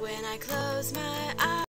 When I close my eyes.